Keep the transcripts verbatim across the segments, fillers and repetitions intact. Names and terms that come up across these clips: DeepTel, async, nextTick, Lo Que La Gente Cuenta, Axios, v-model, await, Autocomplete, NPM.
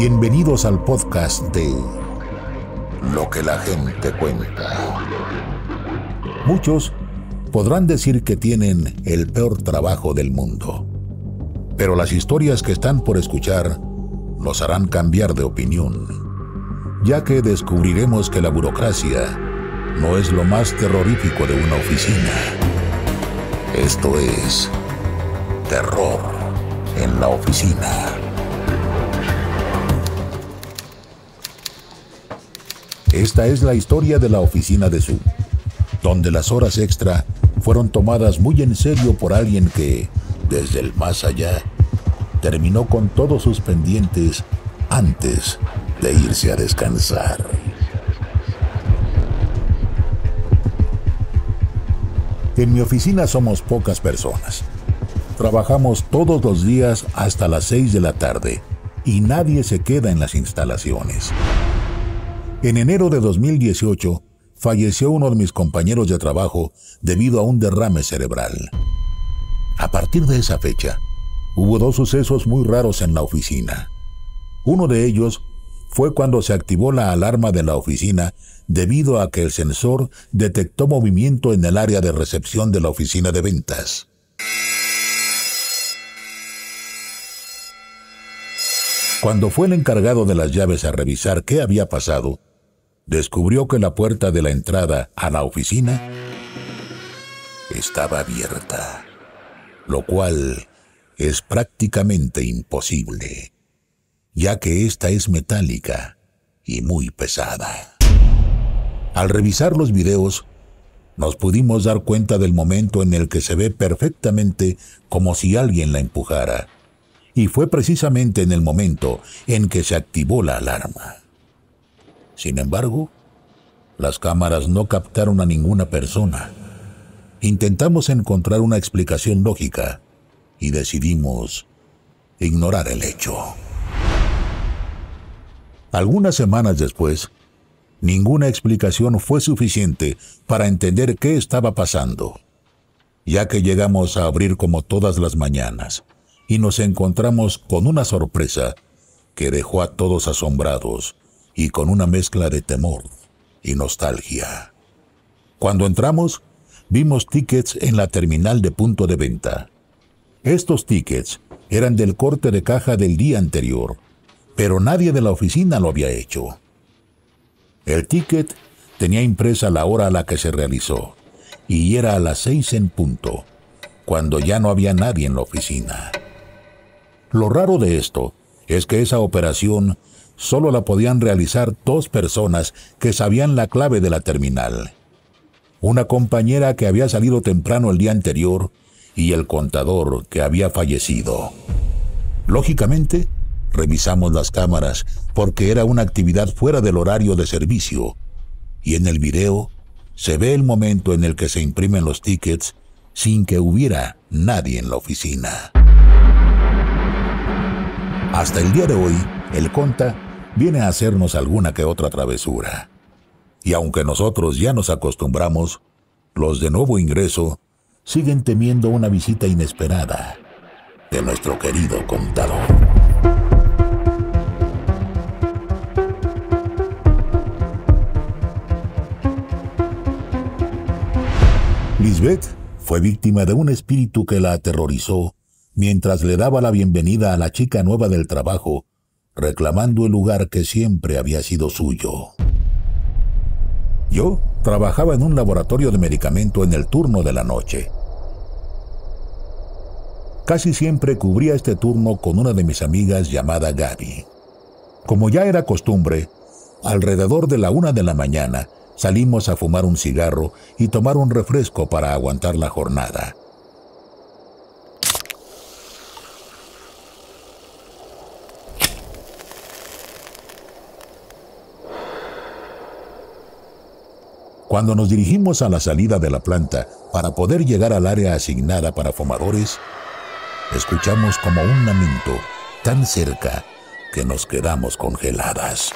Bienvenidos al podcast de Lo que la gente cuenta. Muchos podrán decir que tienen el peor trabajo del mundo, pero las historias que están por escuchar los harán cambiar de opinión, ya que descubriremos que la burocracia no es lo más terrorífico de una oficina. Esto es Terror en la Oficina. Esta es la historia de la oficina de Sue, donde las horas extra fueron tomadas muy en serio por alguien que, desde el más allá, terminó con todos sus pendientes antes de irse a descansar. En mi oficina somos pocas personas. Trabajamos todos los días hasta las seis de la tarde y nadie se queda en las instalaciones. En enero de dos mil dieciocho, falleció uno de mis compañeros de trabajo debido a un derrame cerebral. A partir de esa fecha, hubo dos sucesos muy raros en la oficina. Uno de ellos fue cuando se activó la alarma de la oficina debido a que el sensor detectó movimiento en el área de recepción de la oficina de ventas. Cuando fue el encargado de las llaves a revisar qué había pasado, descubrió que la puerta de la entrada a la oficina estaba abierta, lo cual es prácticamente imposible, ya que esta es metálica y muy pesada. Al revisar los videos, nos pudimos dar cuenta del momento en el que se ve perfectamente como si alguien la empujara. Y fue precisamente en el momento en que se activó la alarma. Sin embargo, las cámaras no captaron a ninguna persona. Intentamos encontrar una explicación lógica y decidimos ignorar el hecho. Algunas semanas después, ninguna explicación fue suficiente para entender qué estaba pasando, ya que llegamos a abrir como todas las mañanas. Y nos encontramos con una sorpresa que dejó a todos asombrados y con una mezcla de temor y nostalgia. Cuando entramos, vimos tickets en la terminal de punto de venta. Estos tickets eran del corte de caja del día anterior, pero nadie de la oficina lo había hecho. El ticket tenía impresa la hora a la que se realizó, y era a las seis en punto, cuando ya no había nadie en la oficina. Lo raro de esto es que esa operación solo la podían realizar dos personas que sabían la clave de la terminal. Una compañera que había salido temprano el día anterior y el contador que había fallecido. Lógicamente, revisamos las cámaras porque era una actividad fuera del horario de servicio, y en el video se ve el momento en el que se imprimen los tickets sin que hubiera nadie en la oficina. Hasta el día de hoy, el Conta viene a hacernos alguna que otra travesura. Y aunque nosotros ya nos acostumbramos, los de nuevo ingreso siguen temiendo una visita inesperada de nuestro querido contador. Lisbeth fue víctima de un espíritu que la aterrorizó mientras le daba la bienvenida a la chica nueva del trabajo, reclamando el lugar que siempre había sido suyo. Yo trabajaba en un laboratorio de medicamento en el turno de la noche. Casi siempre cubría este turno con una de mis amigas llamada Gaby. Como ya era costumbre, alrededor de la una de la mañana salimos a fumar un cigarro y tomar un refresco para aguantar la jornada. Cuando nos dirigimos a la salida de la planta para poder llegar al área asignada para fumadores, escuchamos como un lamento tan cerca que nos quedamos congeladas.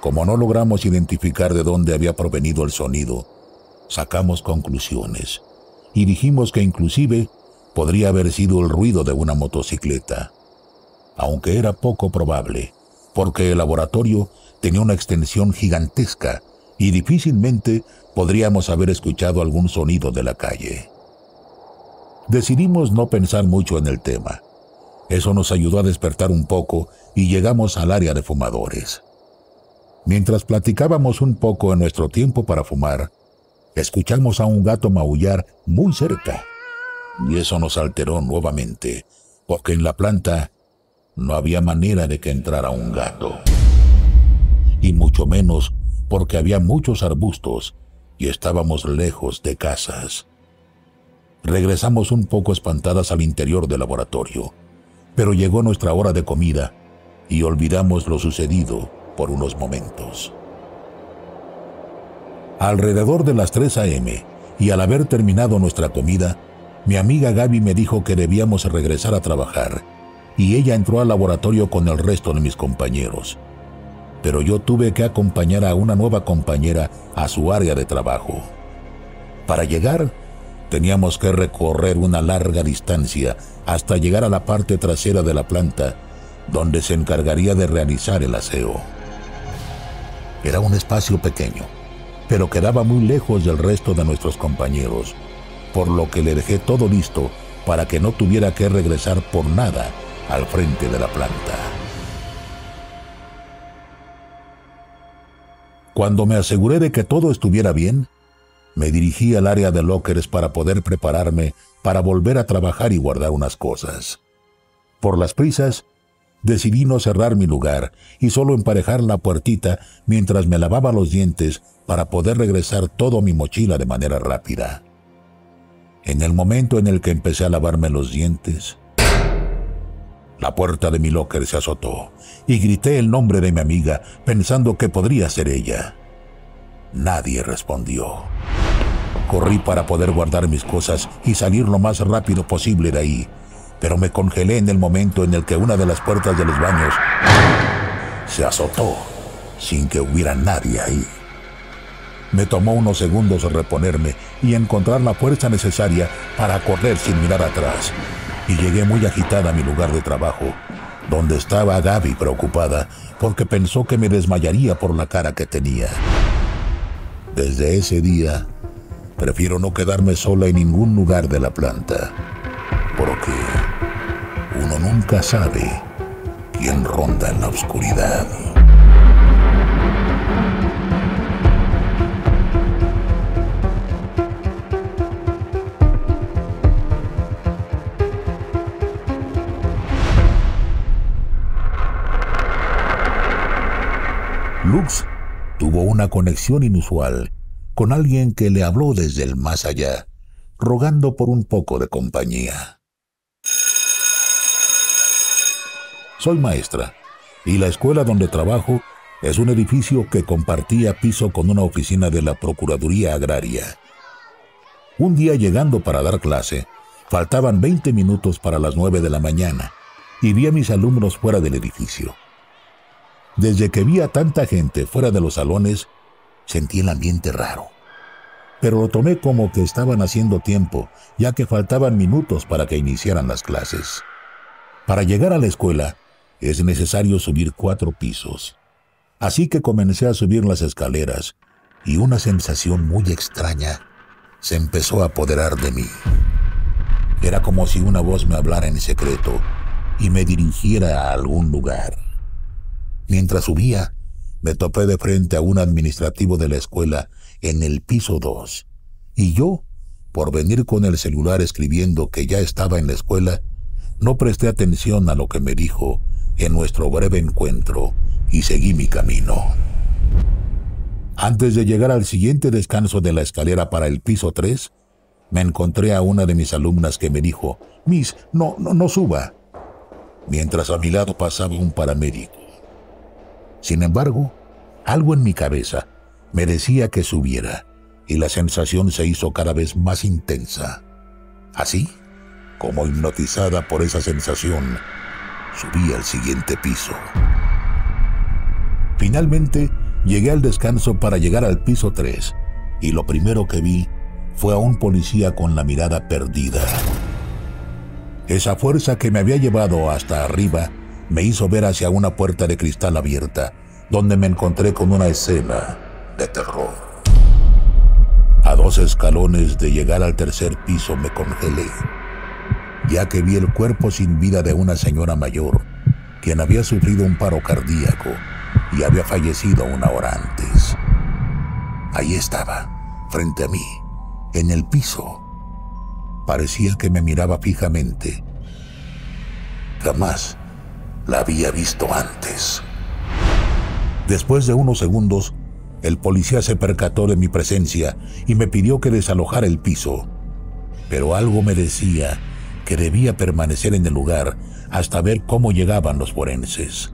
Como no logramos identificar de dónde había provenido el sonido, sacamos conclusiones y dijimos que inclusive podría haber sido el ruido de una motocicleta. aunque era poco probable, porque el laboratorio tenía una extensión gigantesca y difícilmente podríamos haber escuchado algún sonido de la calle. Decidimos no pensar mucho en el tema. Eso nos ayudó a despertar un poco y llegamos al área de fumadores. Mientras platicábamos un poco en nuestro tiempo para fumar, escuchamos a un gato maullar muy cerca. Y eso nos alteró nuevamente, porque en la planta no había manera de que entrara un gato. Y mucho menos porque había muchos arbustos y estábamos lejos de casas. Regresamos un poco espantadas al interior del laboratorio, pero llegó nuestra hora de comida y olvidamos lo sucedido por unos momentos. Alrededor de las tres a m y al haber terminado nuestra comida, mi amiga Gaby me dijo que debíamos regresar a trabajar y ella entró al laboratorio con el resto de mis compañeros. Pero yo tuve que acompañar a una nueva compañera a su área de trabajo. Para llegar, teníamos que recorrer una larga distancia hasta llegar a la parte trasera de la planta, donde se encargaría de realizar el aseo. Era un espacio pequeño, pero quedaba muy lejos del resto de nuestros compañeros, por lo que le dejé todo listo para que no tuviera que regresar por nada al frente de la planta. Cuando me aseguré de que todo estuviera bien, me dirigí al área de lockers para poder prepararme para volver a trabajar y guardar unas cosas. Por las prisas, decidí no cerrar mi lugar y solo emparejar la puertita mientras me lavaba los dientes para poder regresar toda mi mochila de manera rápida. En el momento en el que empecé a lavarme los dientes, la puerta de mi locker se azotó y grité el nombre de mi amiga pensando que podría ser ella. Nadie respondió. Corrí para poder guardar mis cosas y salir lo más rápido posible de ahí, pero me congelé en el momento en el que una de las puertas de los baños se azotó sin que hubiera nadie ahí. Me tomó unos segundos reponerme y encontrar la fuerza necesaria para correr sin mirar atrás. Y llegué muy agitada a mi lugar de trabajo, donde estaba Gaby preocupada porque pensó que me desmayaría por la cara que tenía. Desde ese día, prefiero no quedarme sola en ningún lugar de la planta, porque uno nunca sabe quién ronda en la oscuridad. Lux tuvo una conexión inusual con alguien que le habló desde el más allá, rogando por un poco de compañía. Soy maestra, y la escuela donde trabajo es un edificio que compartía piso con una oficina de la Procuraduría Agraria. Un día llegando para dar clase, faltaban veinte minutos para las nueve de la mañana, y vi a mis alumnos fuera del edificio. Desde que vi a tanta gente fuera de los salones, sentí el ambiente raro. Pero lo tomé como que estaban haciendo tiempo, ya que faltaban minutos para que iniciaran las clases. Para llegar a la escuela, es necesario subir cuatro pisos. Así que comencé a subir las escaleras, y una sensación muy extraña se empezó a apoderar de mí. Era como si una voz me hablara en secreto y me dirigiera a algún lugar. Mientras subía, me topé de frente a un administrativo de la escuela en el piso dos, y yo, por venir con el celular escribiendo que ya estaba en la escuela, no presté atención a lo que me dijo en nuestro breve encuentro y seguí mi camino. Antes de llegar al siguiente descanso de la escalera para el piso tres, me encontré a una de mis alumnas que me dijo, «Miss, no, no, no suba», mientras a mi lado pasaba un paramédico. Sin embargo, algo en mi cabeza me decía que subiera y la sensación se hizo cada vez más intensa. Así, como hipnotizada por esa sensación, subí al siguiente piso. Finalmente, llegué al descanso para llegar al piso tres y lo primero que vi fue a un policía con la mirada perdida. Esa fuerza que me había llevado hasta arriba me hizo ver hacia una puerta de cristal abierta, donde me encontré con una escena de terror. A dos escalones de llegar al tercer piso me congelé, ya que vi el cuerpo sin vida de una señora mayor, quien había sufrido un paro cardíaco y había fallecido una hora antes. Ahí estaba, frente a mí, en el piso. Parecía que me miraba fijamente. Jamás la había visto antes. Después de unos segundos, el policía se percató de mi presencia y me pidió que desalojara el piso. Pero algo me decía que debía permanecer en el lugar hasta ver cómo llegaban los forenses.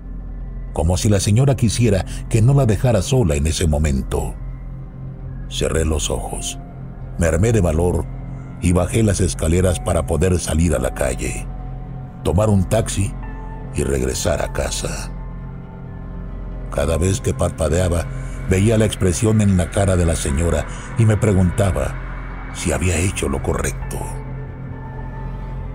Como si la señora quisiera que no la dejara sola en ese momento. Cerré los ojos, me armé de valor y bajé las escaleras para poder salir a la calle, tomar un taxi y regresar a casa. Cada vez que parpadeaba, veía la expresión en la cara de la señora y me preguntaba si había hecho lo correcto.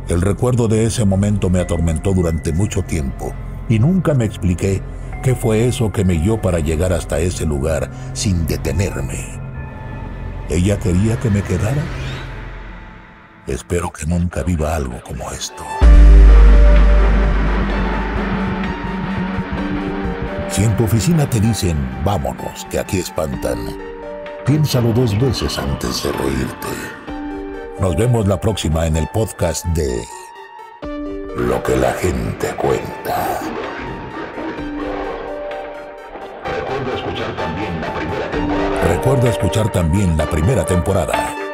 El recuerdo de ese momento me atormentó durante mucho tiempo y nunca me expliqué qué fue eso que me guió para llegar hasta ese lugar sin detenerme. ¿Ella quería que me quedara? Espero que nunca viva algo como esto. Si en tu oficina te dicen, vámonos, que aquí espantan, piénsalo dos veces antes de reírte. Nos vemos la próxima en el podcast de Lo que la gente cuenta. Recuerda escuchar también la primera temporada. Recuerda escuchar también la primera temporada.